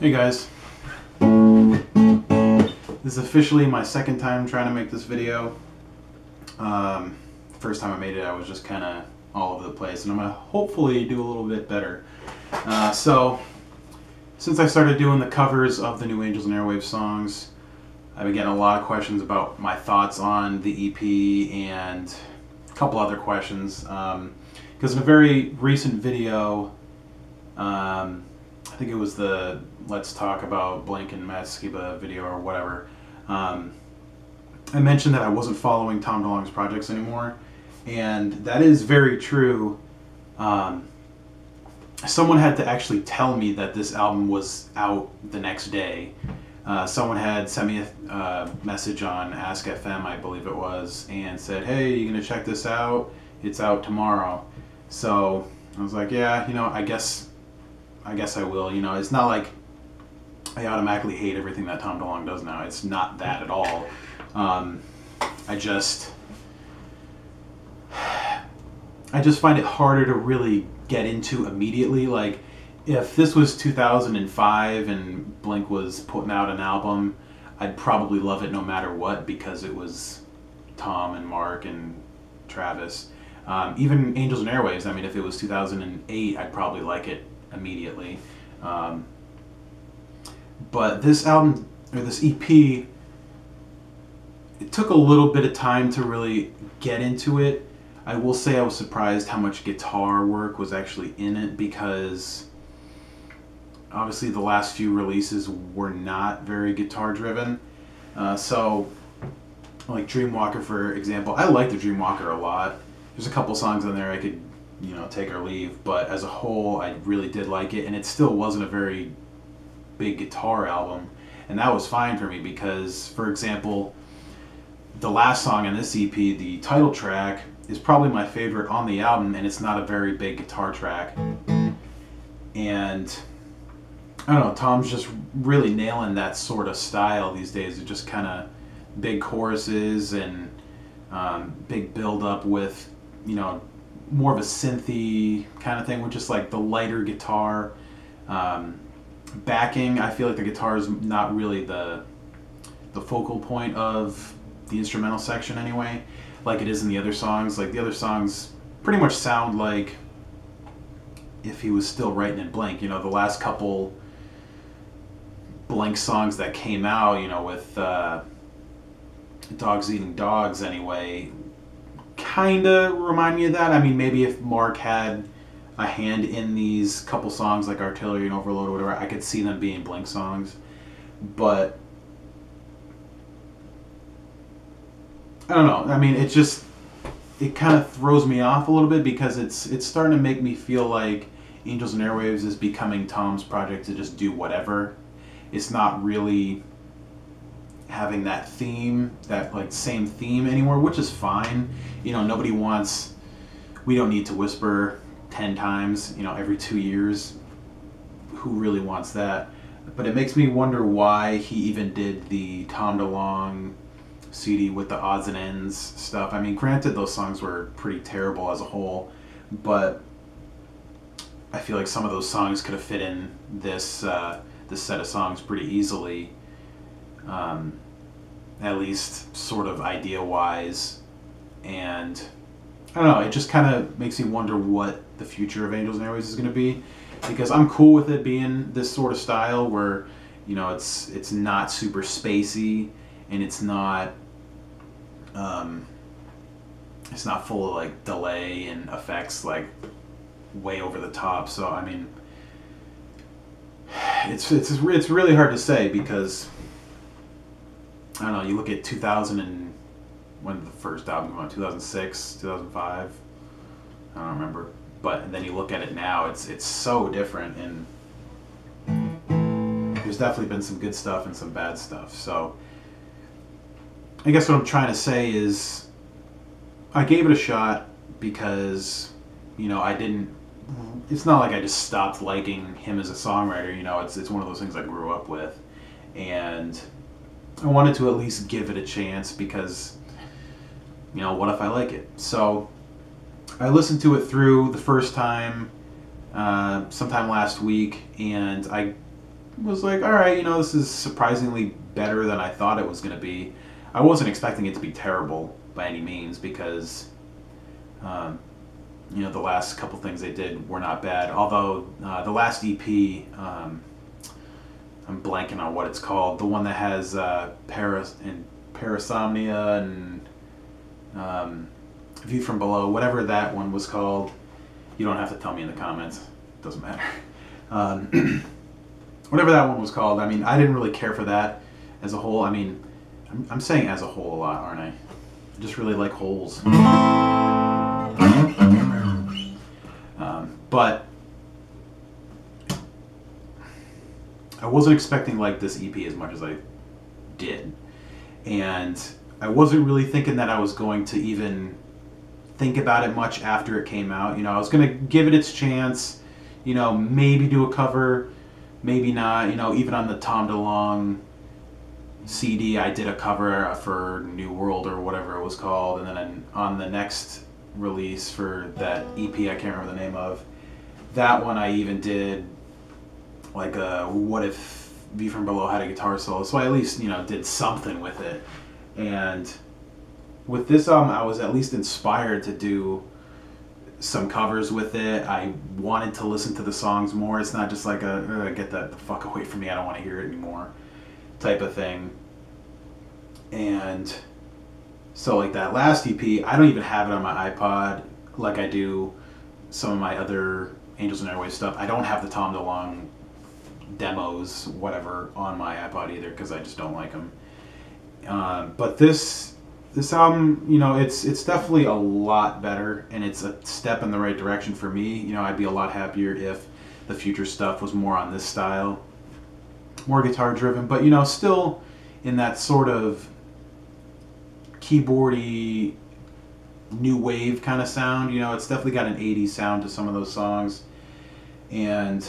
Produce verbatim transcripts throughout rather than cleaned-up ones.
Hey guys, this is officially my second time trying to make this video. Um, first time I made it, I was just kind of all over the place, and I'm going to hopefully do a little bit better. Uh, so, since I started doing the covers of the new Angels and Airwaves songs, I've been getting a lot of questions about my thoughts on the E P and a couple other questions. Um, because in a very recent video, um, I think it was the Let's Talk About Blink and Matt Skiba video or whatever, um, I mentioned that I wasn't following Tom DeLonge's projects anymore, and that is very true. Um, someone had to actually tell me that this album was out the next day. Uh, someone had sent me a uh, message on ask F M, I believe it was, and said, hey, you gonna check this out? It's out tomorrow. So I was like, yeah, you know, I guess I guess I will. You know, it's not like I automatically hate everything that Tom DeLonge does now. It's not that at all. Um, I just, I just find it harder to really get into immediately. Like, if this was two thousand five and Blink was putting out an album, I'd probably love it no matter what, because it was Tom and Mark and Travis. Um, even Angels and Airwaves, I mean, if it was two thousand eight, I'd probably like it immediately. Um, but this album, or this E P, it took a little bit of time to really get into it. I will say I was surprised how much guitar work was actually in it, because obviously the last few releases were not very guitar driven. Uh, so like Dreamwalker, for example, I like the Dreamwalker a lot. There's a couple songs on there I could, you know, take or leave, but as a whole I really did like it, and it still wasn't a very big guitar album, and that was fine for me, because for example the last song on this E P, the title track, is probably my favorite on the album, and it's not a very big guitar track. And I don't know, Tom's just really nailing that sort of style these days. It just kind of big choruses and um, big build up with, you know, more of a synthy kind of thing with just like the lighter guitar um, backing. I feel like the guitar is not really the the focal point of the instrumental section anyway, like it is in the other songs. Like the other songs pretty much sound like if he was still writing in Blink. You know, the last couple Blink songs that came out, you know, with uh, Dogs Eating Dogs anyway, kind of remind me of that. I mean, maybe if Mark had a hand in these couple songs like Artillery and Overload or whatever, I could see them being Blink songs. But I don't know. I mean, it just, it kind of throws me off a little bit, because it's it's starting to make me feel like Angels and Airwaves is becoming Tom's project to just do whatever. It's not really having that theme, that like same theme anymore, which is fine. You know, nobody wants, we don't need to whisper ten times, you know, every two years. Who really wants that? But it makes me wonder why he even did the Tom DeLonge C D with the odds and ends stuff. I mean, granted, those songs were pretty terrible as a whole, but I feel like some of those songs could have fit in this, uh, this set of songs pretty easily. Um, at least sort of idea-wise, and I don't know, it just kind of makes me wonder what the future of Angels and Airwaves is going to be, because I'm cool with it being this sort of style where, you know, it's it's not super spacey, and it's not um, it's not full of like delay and effects like way over the top. So I mean, it's it's it's really hard to say, because I don't know, you look at two thousand and when did the first album come out? two thousand six, two thousand five? I don't remember. But and then you look at it now, it's it's so different, and there's definitely been some good stuff and some bad stuff. So I guess what I'm trying to say is I gave it a shot, because, you know, I didn't, it's not like I just stopped liking him as a songwriter, you know, it's it's one of those things I grew up with, and I wanted to at least give it a chance, because, you know, what if I like it? So I listened to it through the first time uh, sometime last week, and I was like, all right, you know, this is surprisingly better than I thought it was going to be. I wasn't expecting it to be terrible by any means because, um, you know, the last couple things they did were not bad. Although uh, the last E P, um, I'm blanking on what it's called, the one that has uh, Paris and Parasomnia and um, View From Below, whatever that one was called. You don't have to tell me in the comments. It doesn't matter. Um, whatever that one was called, I mean, I didn't really care for that as a whole. I mean, I'm, I'm saying as a whole a lot, aren't I? I just really like holes. Um, but I wasn't expecting like this E P as much as I did. And I wasn't really thinking that I was going to even think about it much after it came out. You know, I was going to give it its chance, you know, maybe do a cover, maybe not. You know, even on the Tom DeLonge C D, I did a cover for New World or whatever it was called. And then on the next release for that E P, I can't remember the name of, that one I even did like a what if View From Below had a guitar solo. So I at least, you know, did something with it. And with this album, I was at least inspired to do some covers with it. I wanted to listen to the songs more. It's not just like a, get that the fuck away from me, I don't want to hear it anymore type of thing. And so like that last E P, I don't even have it on my iPod like I do some of my other Angels and Airwaves stuff. I don't have the Tom DeLonge demos, whatever, on my iPod either because I just don't like them. Uh, but this... This album, you know, it's it's definitely a lot better, and it's a step in the right direction for me. You know, I'd be a lot happier if the future stuff was more on this style, more guitar-driven, but, you know, still in that sort of keyboardy, new wave kind of sound. You know, it's definitely got an eighties sound to some of those songs, and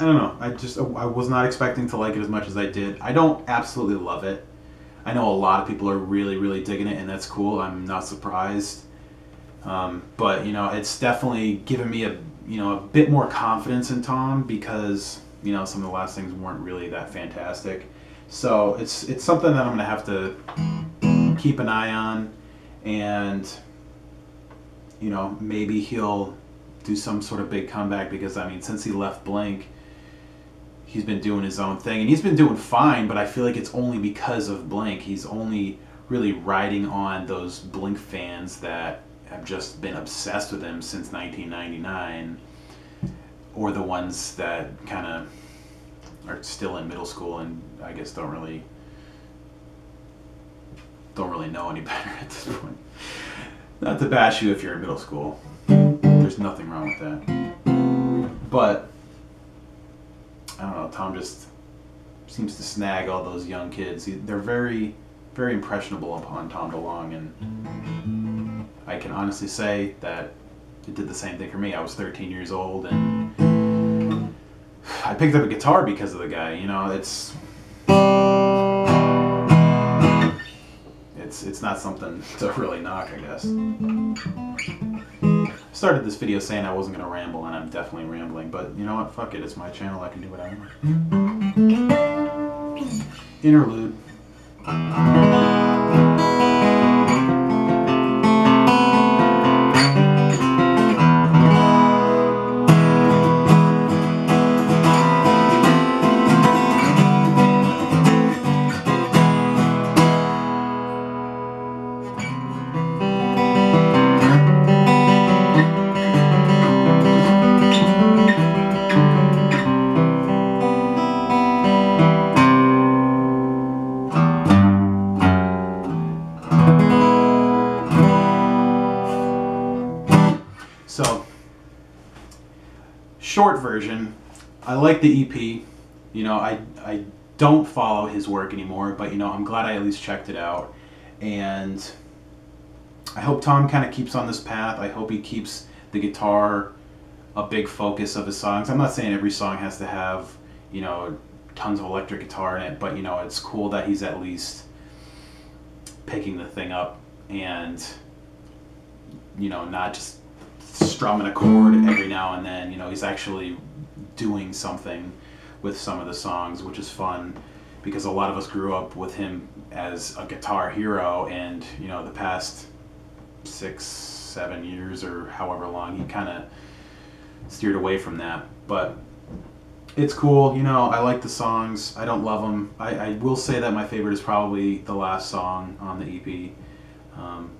I don't know, I just, I was not expecting to like it as much as I did. I don't absolutely love it. I know a lot of people are really, really digging it, and that's cool. I'm not surprised. Um, but, you know, it's definitely given me a, you know, a bit more confidence in Tom because, you know, some of the last things weren't really that fantastic. So it's, it's something that I'm going to have to keep an eye on, and, you know, maybe he'll do some sort of big comeback because, I mean, since he left Blink, he's been doing his own thing, and he's been doing fine, but I feel like it's only because of Blink. He's only really riding on those Blink fans that have just been obsessed with him since nineteen ninety-nine, or the ones that kind of are still in middle school and I guess don't really don't really know any better at this point. Not to bash you if you're in middle school. There's nothing wrong with that. But I don't know, Tom just seems to snag all those young kids. They're very, very impressionable upon Tom DeLonge, and I can honestly say that it did the same thing for me. I was thirteen years old, and I picked up a guitar because of the guy. You know, it's it's it's not something to really knock, I guess. Started this video saying I wasn't gonna ramble, and I'm definitely rambling, but you know what, fuck it, it's my channel, I can do what I want. Interlude. Short version, I like the E P. You know, I, I don't follow his work anymore, but, you know, I'm glad I at least checked it out. And I hope Tom kind of keeps on this path. I hope he keeps the guitar a big focus of his songs. I'm not saying every song has to have, you know, tons of electric guitar in it, but, you know, it's cool that he's at least picking the thing up and, you know, not just strumming a chord every now and then. You know, he's actually doing something with some of the songs, which is fun, because a lot of us grew up with him as a guitar hero, and you know, the past six, seven years or however long, he kind of steered away from that. But it's cool, you know, I like the songs. I don't love them. I, I will say that my favorite is probably the last song on the E P. Um,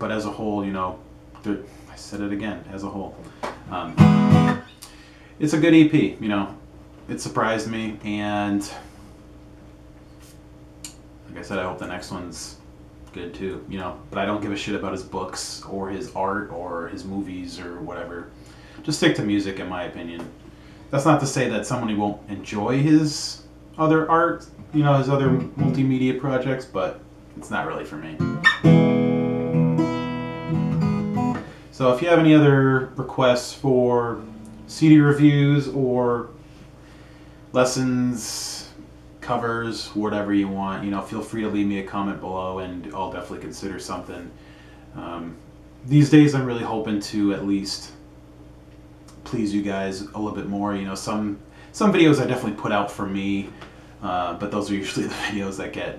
but as a whole, you know, I said it again, as a whole. Um, it's a good E P, you know. It surprised me, and like I said, I hope the next one's good too, you know. But I don't give a shit about his books or his art or his movies or whatever. Just stick to music, in my opinion. That's not to say that somebody won't enjoy his other art, you know, his other multimedia projects, but it's not really for me. So if you have any other requests for C D reviews or lessons, covers, whatever you want, you know, feel free to leave me a comment below and I'll definitely consider something. Um, these days I'm really hoping to at least please you guys a little bit more. You know, some some videos I definitely put out for me, uh, but those are usually the videos that get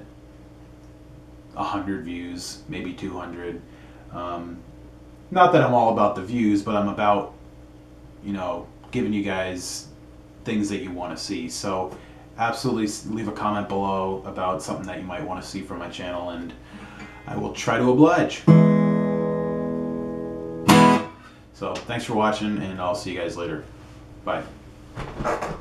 a hundred views, maybe two hundred. Um, Not that I'm all about the views, but I'm about, you know, giving you guys things that you want to see. So absolutely leave a comment below about something that you might want to see from my channel, and I will try to oblige. So thanks for watching, and I'll see you guys later. Bye.